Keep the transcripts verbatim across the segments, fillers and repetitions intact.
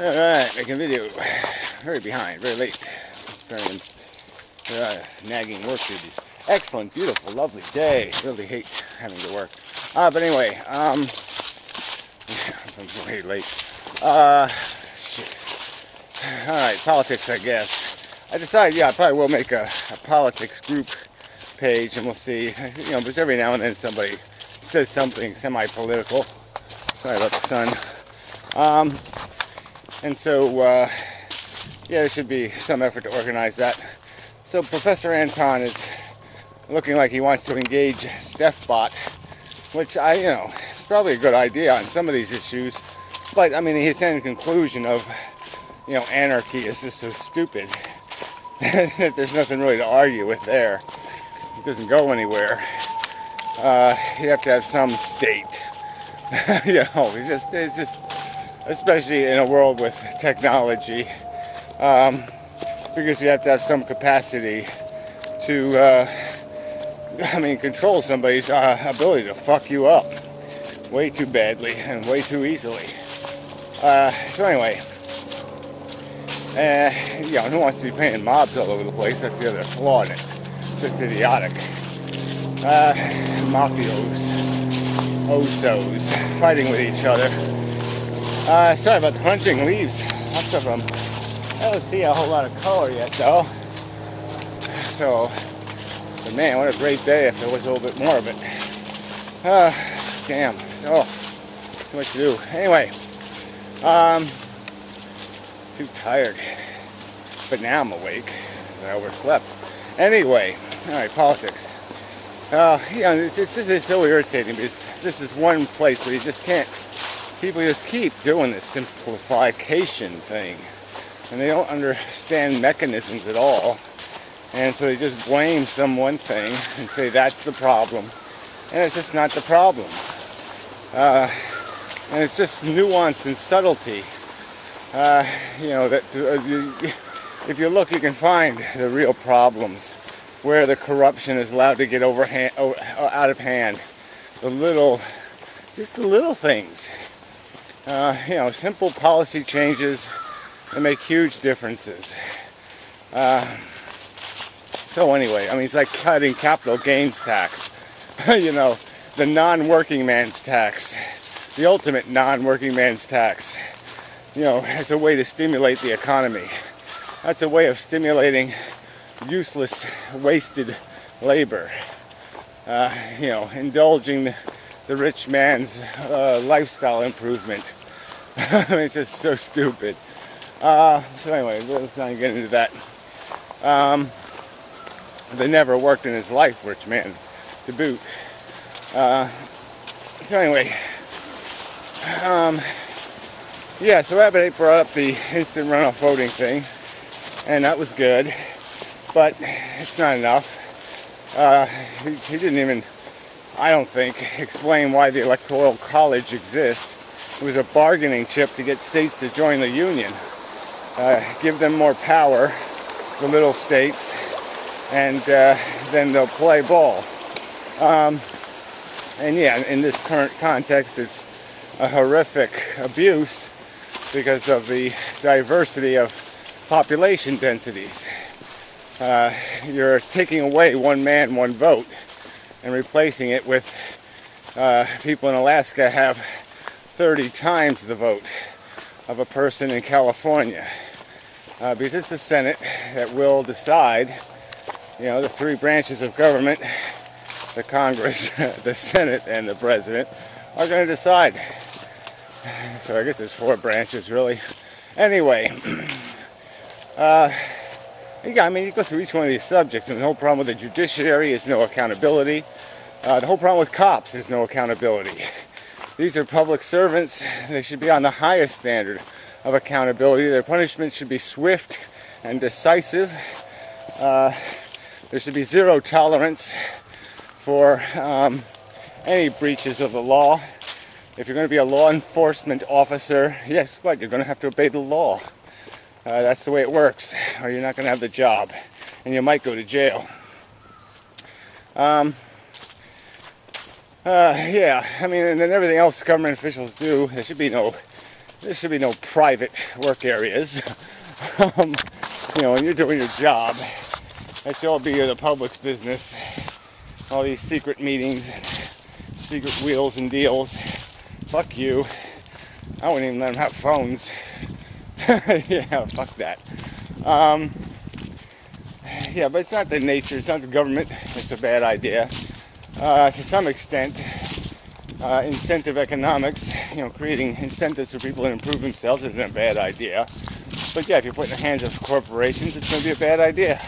Alright, making a video. Very behind, very late. Very uh, nagging work duties. Excellent, beautiful, lovely day. Really hate having to work. Uh, but anyway, um, I'm way late. Uh, shit. Alright, politics, I guess. I decided, yeah, I probably will make a, a politics group page and we'll see. You know, because every now and then somebody says something semi-political. Sorry about the sun. Um, and so, uh, yeah, there should be some effort to organize that. So Professor Anton is looking like he wants to engage Steph Bot, which I, you know, it's probably a good idea on some of these issues. But, I mean, his end conclusion of, you know, anarchy is just so stupid that there's nothing really to argue with there. It doesn't go anywhere. Uh, you have to have some state. You know, it's just, it's just, especially in a world with technology, um, because you have to have some capacity to, uh, I mean, control somebody's uh, ability to fuck you up way too badly and way too easily. Uh, so anyway, uh, you know, who wants to be painting mobs all over the place? That's the other flaw in it. It's just idiotic. Uh, mafios, osos, fighting with each other. Uh, sorry about the crunching leaves. Lots of them. I don't see a whole lot of color yet, though. So, but man, what a great day if there was a little bit more of it. Uh, damn. Oh, too much to do. Anyway, um, too tired. But now I'm awake. I overslept. Anyway, alright, politics. Uh, you know, it's, it's just it's so irritating because this is one place where you just can't. People just keep doing this simplification thing. And they don't understand mechanisms at all. And so they just blame some one thing and say that's the problem. And it's just not the problem. Uh, and it's just nuance and subtlety. Uh, you know, that uh, you, if you look, you can find the real problems where the corruption is allowed to get over hand, out of hand. The little, just the little things. Uh, you know, simple policy changes that make huge differences. Uh, So anyway, I mean, it's like cutting capital gains tax, you know, the non-working man's tax, the ultimate non-working man's tax, you know, as a way to stimulate the economy. That's a way of stimulating useless, wasted labor, uh, you know, indulging the rich man's uh, lifestyle improvement. I mean, it's just so stupid. Uh, so anyway, let's not get into that. Um... They never worked in his life, rich man, to boot. Uh, so anyway, um, yeah, so Abedate brought up the instant runoff voting thing, and that was good, but it's not enough. Uh, he, he didn't even, I don't think, explain why the Electoral College exists. It was a bargaining chip to get states to join the union, uh, give them more power, the little states, and uh, then they'll play ball. Um, and yeah, in this current context, it's a horrific abuse because of the diversity of population densities. Uh, you're taking away one man, one vote, and replacing it with uh, people in Alaska have thirty times the vote of a person in California. Uh, because it's the Senate that will decide. You know, the three branches of government, the Congress, the Senate, and the President, are going to decide. So I guess there's four branches, really. Anyway, uh, yeah, I mean, you go through each one of these subjects, and the whole problem with the judiciary is no accountability. Uh, the whole problem with cops is no accountability. These are public servants. They should be on the highest standard of accountability. Their punishment should be swift and decisive. Uh... There should be zero tolerance for um, any breaches of the law. If you're going to be a law enforcement officer, yes, what, you're going to have to obey the law. Uh, that's the way it works, or you're not going to have the job, and you might go to jail. Um, uh, yeah, I mean, and then everything else government officials do, there should be no there should be no private work areas. um, you know, when you're doing your job, that should all be the public's business. All these secret meetings and secret wheels and deals. Fuck you. I wouldn't even let them have phones. Yeah, fuck that. Um, yeah, but it's not the nature, it's not the government. It's a bad idea. Uh, to some extent, uh, incentive economics, you know, creating incentives for people to improve themselves isn't a bad idea. But yeah, if you put it in the hands of corporations, it's going to be a bad idea.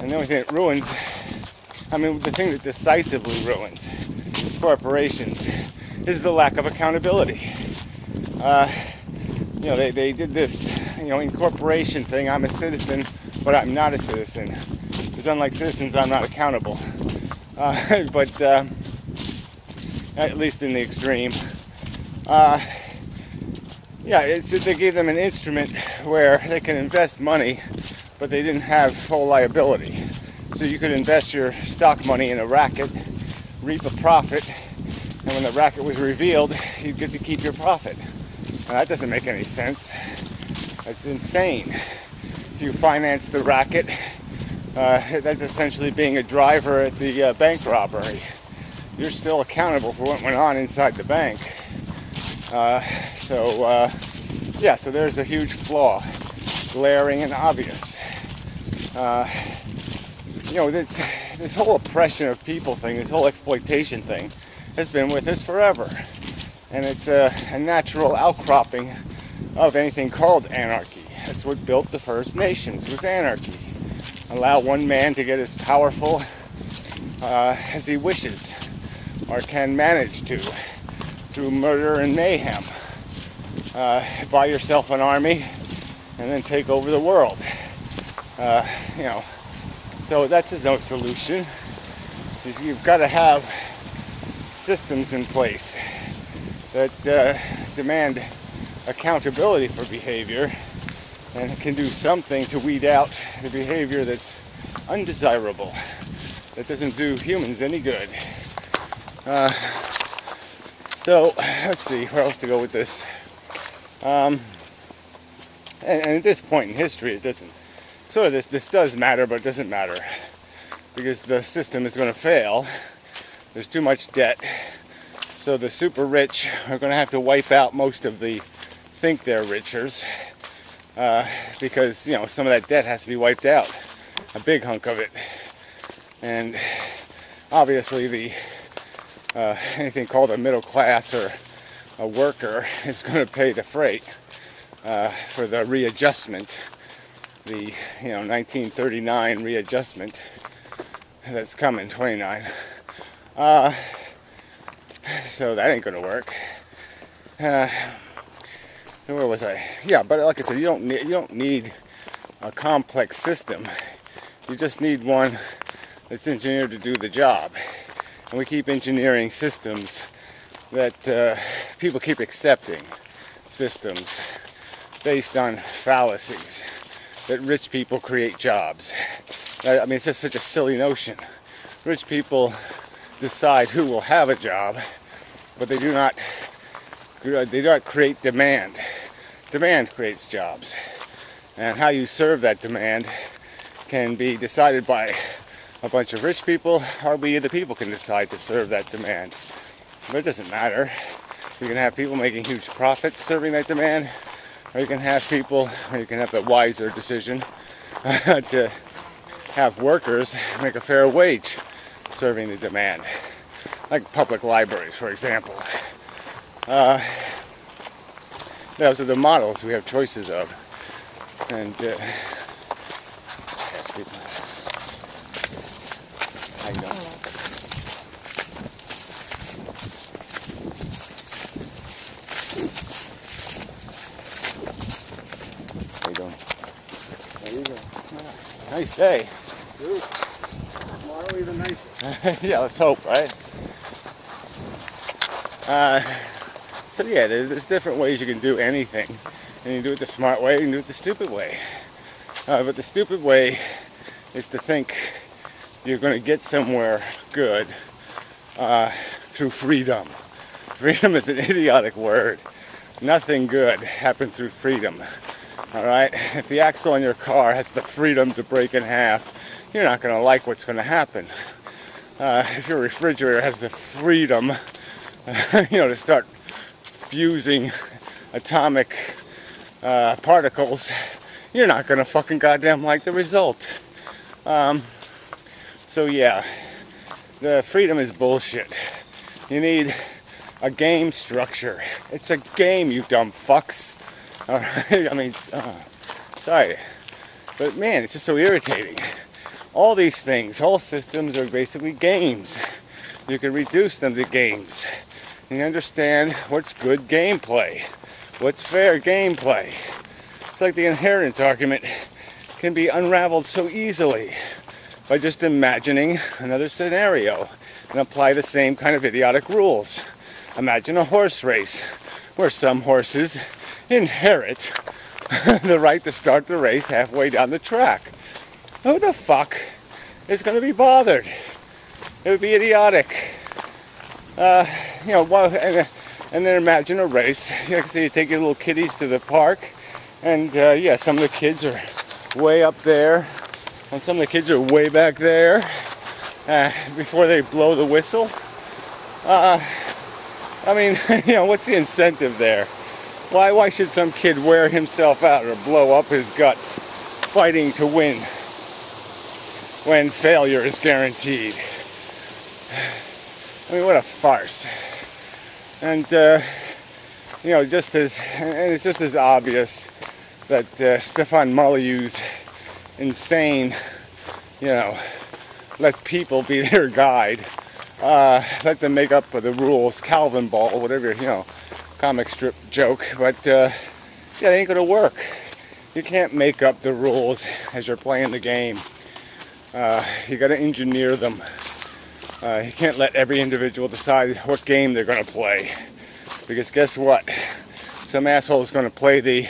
And the only thing that ruins, I mean, the thing that decisively ruins corporations is the lack of accountability. Uh, you know, they, they did this, you know, incorporation thing. I'm a citizen, but I'm not a citizen. Because unlike citizens, I'm not accountable. Uh, but, uh, at least in the extreme. Uh, yeah, it's just they gave them an instrument where they can invest money, but they didn't have full liability. So you could invest your stock money in a racket, reap a profit, and when the racket was revealed, you'd get to keep your profit. Now, that doesn't make any sense. That's insane. If you finance the racket, uh, that's essentially being a driver at the uh, bank robbery. You're still accountable for what went on inside the bank. Uh, so, uh, yeah, so there's a huge flaw, glaring and obvious. Uh, you know, this, this whole oppression of people thing, this whole exploitation thing, has been with us forever. And it's a, a natural outcropping of anything called anarchy. That's what built the first nations, was anarchy. Allow one man to get as powerful uh, as he wishes, or can manage to, through murder and mayhem. Uh, buy yourself an army, and then take over the world. Uh, you know, so that's no solution. You've got to have systems in place that uh, demand accountability for behavior and can do something to weed out the behavior that's undesirable, that doesn't do humans any good. Uh, so, let's see, where else to go with this? Um, and, and at this point in history, it doesn't, sort of this, this does matter, but it doesn't matter, because the system is going to fail. There's too much debt. So the super rich are going to have to wipe out most of the think they're richers uh, because, you know, some of that debt has to be wiped out, a big hunk of it. And obviously the uh, anything called a middle class or a worker is going to pay the freight uh, for the readjustment, the, you know, nineteen thirty-nine readjustment that's coming, twenty-nine. Uh, So that ain't gonna work. Uh, where was I? Yeah, but like I said, you don't need you don't need a complex system. You just need one that's engineered to do the job. And we keep engineering systems that uh, people keep accepting, systems based on fallacies that rich people create jobs. I, I mean, it's just such a silly notion. Rich people decide who will have a job, but they do not they do not create demand. Demand creates jobs, and how you serve that demand can be decided by a bunch of rich people, or we the people can decide to serve that demand. But it doesn't matter. You can have people making huge profits serving that demand, or you can have people, or you can have the wiser decision to have workers make a fair wage serving the demand, like public libraries, for example. Uh, those are the models we have choices of, and uh, yes, people, I know. How you doing? There you go. Nice day. Good. Even nicer. Yeah, let's hope, right? Uh, so yeah, there's, there's different ways you can do anything, and you can do it the smart way, you can do it the stupid way. Uh, but the stupid way is to think you're going to get somewhere good uh, through freedom. Freedom is an idiotic word. nothing good happens through freedom. All right? If the axle on your car has the freedom to break in half, you're not going to like what's going to happen. Uh, if your refrigerator has the freedom, you know, to start fusing atomic uh, particles, you're not going to fucking goddamn like the result. Um, so yeah, the freedom is bullshit. You need a game structure. It's a game, you dumb fucks. All right? I mean, uh, sorry. But man, it's just so irritating. All these things, whole systems are basically games. You can reduce them to games. You understand what's good gameplay, what's fair gameplay. It's like the inheritance argument can be unraveled so easily by just imagining another scenario and apply the same kind of idiotic rules. Imagine a horse race where some horses inherit the right to start the race halfway down the track. Who the fuck is going to be bothered? It would be idiotic. Uh, you know, well, and, and then imagine a race. You know, so you take your little kiddies to the park, and uh, yeah, some of the kids are way up there, and some of the kids are way back there uh, before they blow the whistle. Uh, I mean, you know, what's the incentive there? Why, why should some kid wear himself out or blow up his guts fighting to win when failure is guaranteed? I mean, what a farce. And, uh, you know, just as, and it's just as obvious that uh, Stefan Molyneux's insane, you know, let people be their guide, uh, let them make up the rules, Calvin Ball, whatever, you know, comic strip joke, but, uh, yeah, it ain't gonna work. You can't make up the rules as you're playing the game. Uh, you gotta engineer them. Uh, you can't let every individual decide what game they're going to play. Because guess what? Some asshole's going to play the,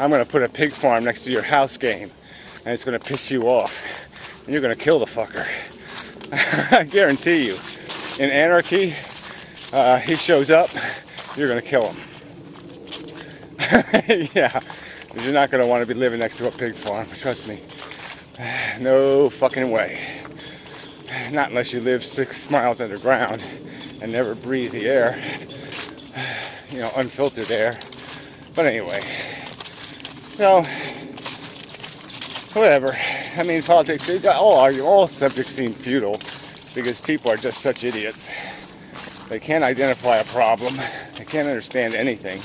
I'm going to put a pig farm next to your house game. And it's going to piss you off. And you're going to kill the fucker. I guarantee you. In anarchy, uh, he shows up, you're going to kill him. Yeah. You're not going to want to be living next to a pig farm. Trust me. No fucking way. Not unless you live six miles underground and never breathe the air, you know, unfiltered air. But anyway, so, whatever. I mean, politics, all, argue, all subjects seem futile because people are just such idiots. They can't identify a problem. They can't understand anything.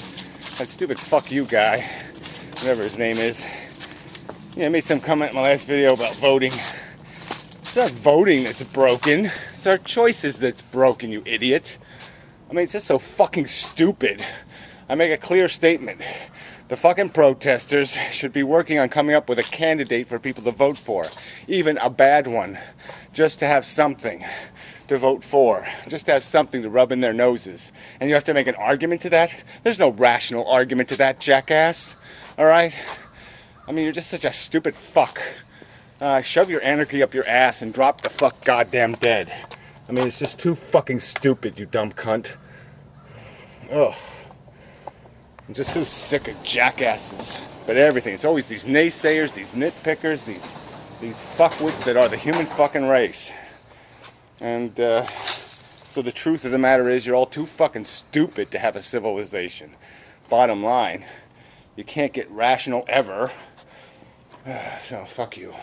That stupid fuck you guy, whatever his name is, you know, I made some comment in my last video about voting. It's not voting that's broken. It's our choices that's broken, you idiot. I mean, it's just so fucking stupid. I make a clear statement. The fucking protesters should be working on coming up with a candidate for people to vote for. Even a bad one. Just to have something to vote for. Just to have something to rub in their noses. And you have to make an argument to that? There's no rational argument to that, jackass. Alright? I mean, you're just such a stupid fuck. Uh, shove your anarchy up your ass and drop the fuck goddamn dead. I mean, it's just too fucking stupid, you dumb cunt. Ugh. I'm just so sick of jackasses. But everything, it's always these naysayers, these nitpickers, these these fuckwits that are the human fucking race. And, uh, so the truth of the matter is you're all too fucking stupid to have a civilization. Bottom line, you can't get rational ever. So, fuck you.